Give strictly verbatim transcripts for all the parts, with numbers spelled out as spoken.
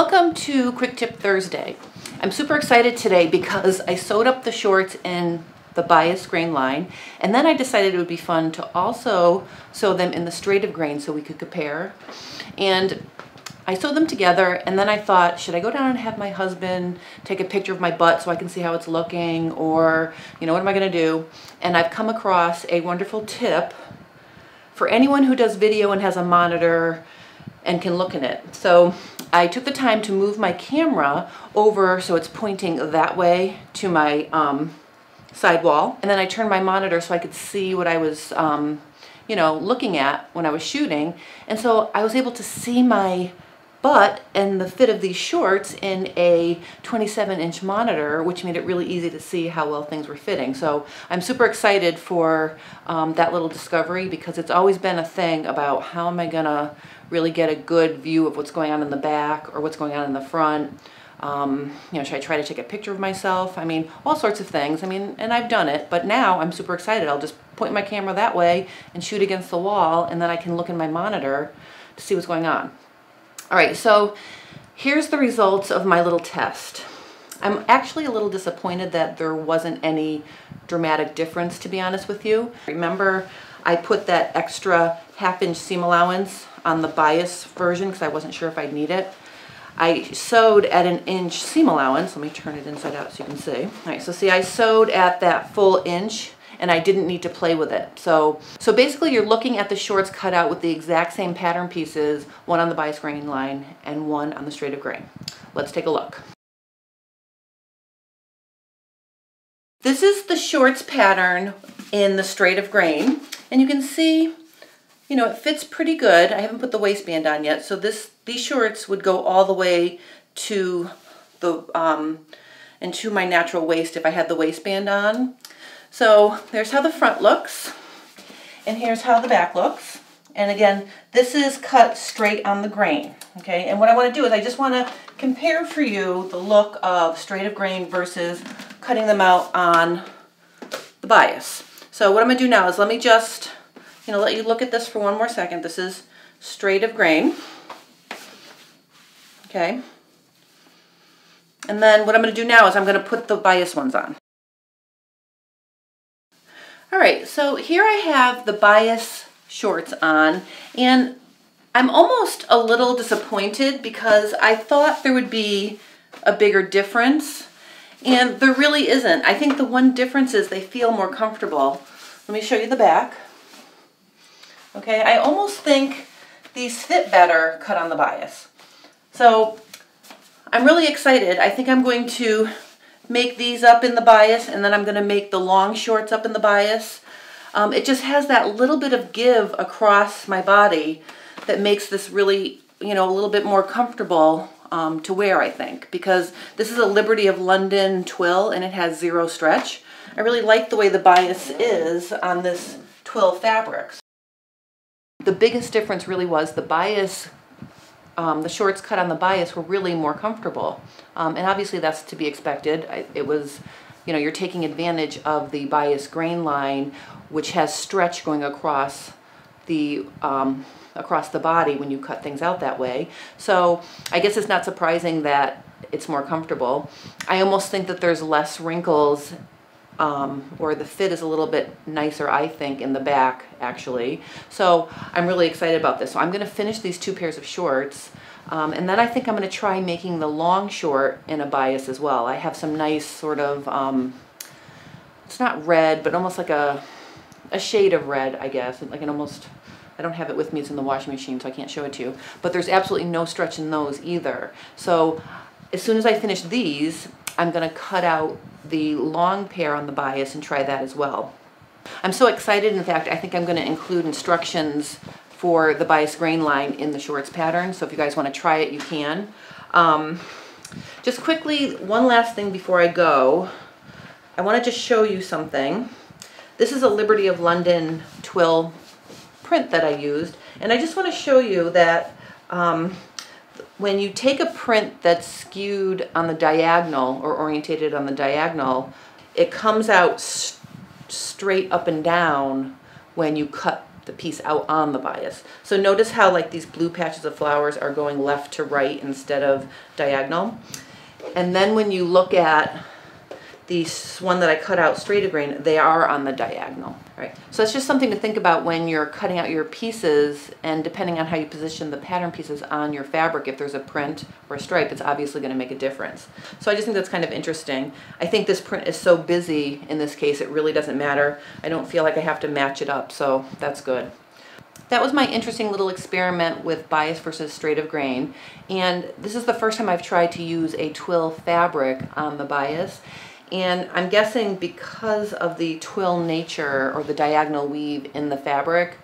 Welcome to Quick Tip Thursday. I'm super excited today because I sewed up the shorts in the bias grain line, and then I decided it would be fun to also sew them in the straight of grain so we could compare. And I sewed them together, and then I thought, should I go down and have my husband take a picture of my butt so I can see how it's looking, or, you know, what am I gonna do? And I've come across a wonderful tip for anyone who does video and has a monitor and can look in it. So I took the time to move my camera over so it's pointing that way to my um, side wall, and then I turned my monitor so I could see what I was, um, you know, looking at when I was shooting. And so I was able to see my butt and the fit of these shorts in a twenty-seven inch monitor, which made it really easy to see how well things were fitting. So I'm super excited for um, that little discovery, because it's always been a thing about how am I gonna really get a good view of what's going on in the back or what's going on in the front. Um, you know, should I try to take a picture of myself? I mean, all sorts of things. I mean, and I've done it, but now I'm super excited. I'll just point my camera that way and shoot against the wall, and then I can look in my monitor to see what's going on. All right, so here's the results of my little test. I'm actually a little disappointed that there wasn't any dramatic difference, to be honest with you. Remember, I put that extra half inch seam allowance on the bias version because I wasn't sure if I'd need it. I sewed at an inch seam allowance. Let me turn it inside out so you can see. All right, so see, I sewed at that full inch, and I didn't need to play with it. So, so basically you're looking at the shorts cut out with the exact same pattern pieces, one on the bias grain line and one on the straight of grain. Let's take a look. This is the shorts pattern in the straight of grain, and you can see, you know, it fits pretty good. I haven't put the waistband on yet, so this these shorts would go all the way to the um, and to my natural waist if I had the waistband on. So there's how the front looks, and here's how the back looks. And again, this is cut straight on the grain, okay? And what I want to do is I just want to compare for you the look of straight of grain versus cutting them out on the bias. So what I'm going to do now is let me just, you know, let you look at this for one more second. This is straight of grain, okay? And then what I'm going to do now is I'm going to put the bias ones on. All right, so here I have the bias shorts on, and I'm almost a little disappointed because I thought there would be a bigger difference, and there really isn't. I think the one difference is they feel more comfortable. Let me show you the back. Okay, I almost think these fit better cut on the bias. So I'm really excited. I think I'm going to make these up in the bias, and then I'm going to make the long shorts up in the bias. Um, it just has that little bit of give across my body that makes this really, you know, a little bit more comfortable um, to wear, I think, because this is a Liberty of London twill and it has zero stretch. I really like the way the bias is on this twill fabric. The biggest difference really was the bias. Um, the shorts cut on the bias were really more comfortable, um, and obviously that's to be expected. I, it was, you know, you're taking advantage of the bias grain line, which has stretch going across the um, across the body when you cut things out that way. So I guess it's not surprising that it's more comfortable. I almost think that there's less wrinkles, um, or the fit is a little bit nicer, I think, in the back, actually. So I'm really excited about this. So I'm going to finish these two pairs of shorts, um, and then I think I'm going to try making the long short in a bias as well. I have some nice sort of, um, it's not red, but almost like a, a shade of red, I guess, like an almost, I don't have it with me, it's in the washing machine, so I can't show it to you, but there's absolutely no stretch in those either. So as soon as I finish these, I'm going to cut out the long pair on the bias and try that as well. I'm so excited. In fact, I think I'm going to include instructions for the bias grain line in the shorts pattern, so if you guys want to try it, you can. Um, just quickly, one last thing before I go, I want to just show you something. This is a Liberty of London twill print that I used, and I just want to show you that um, when you take a print that's skewed on the diagonal or orientated on the diagonal, it comes out st straight up and down when you cut the piece out on the bias. So notice how like these blue patches of flowers are going left to right instead of diagonal. And then when you look at this one that I cut out straight-a-grain, they are on the diagonal. All right, so that's just something to think about when you're cutting out your pieces, and depending on how you position the pattern pieces on your fabric, if there's a print or a stripe, it's obviously going to make a difference. So I just think that's kind of interesting. I think this print is so busy in this case, it really doesn't matter. I don't feel like I have to match it up, so that's good. That was my interesting little experiment with bias versus straight of grain, and this is the first time I've tried to use a twill fabric on the bias. And I'm guessing because of the twill nature or the diagonal weave in the fabric,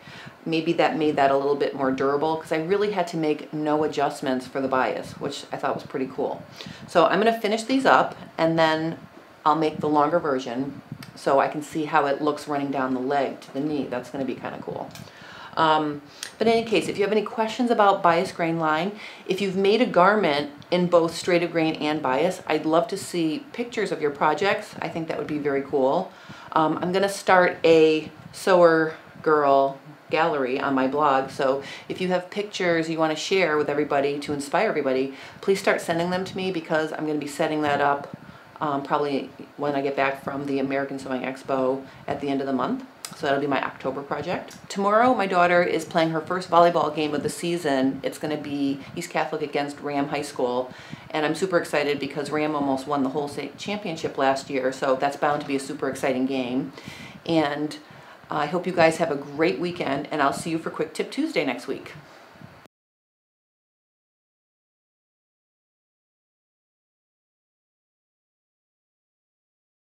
maybe that made that a little bit more durable, because I really had to make no adjustments for the bias, which I thought was pretty cool. So I'm going to finish these up and then I'll make the longer version so I can see how it looks running down the leg to the knee. That's going to be kind of cool. Um, but in any case, if you have any questions about bias grain line, if you've made a garment in both straight of grain and bias, I'd love to see pictures of your projects. I think that would be very cool. Um, I'm going to start a sewer girl gallery on my blog, so if you have pictures you want to share with everybody to inspire everybody, please start sending them to me, because I'm going to be setting that up um, probably when I get back from the American Sewing Expo at the end of the month. So that'll be my October project. Tomorrow my daughter is playing her first volleyball game of the season. It's going to be East Catholic against Ram High School, and I'm super excited because Ram almost won the whole state championship last year, so that's bound to be a super exciting game. And I hope you guys have a great weekend, and I'll see you for Quick Tip Tuesday next week.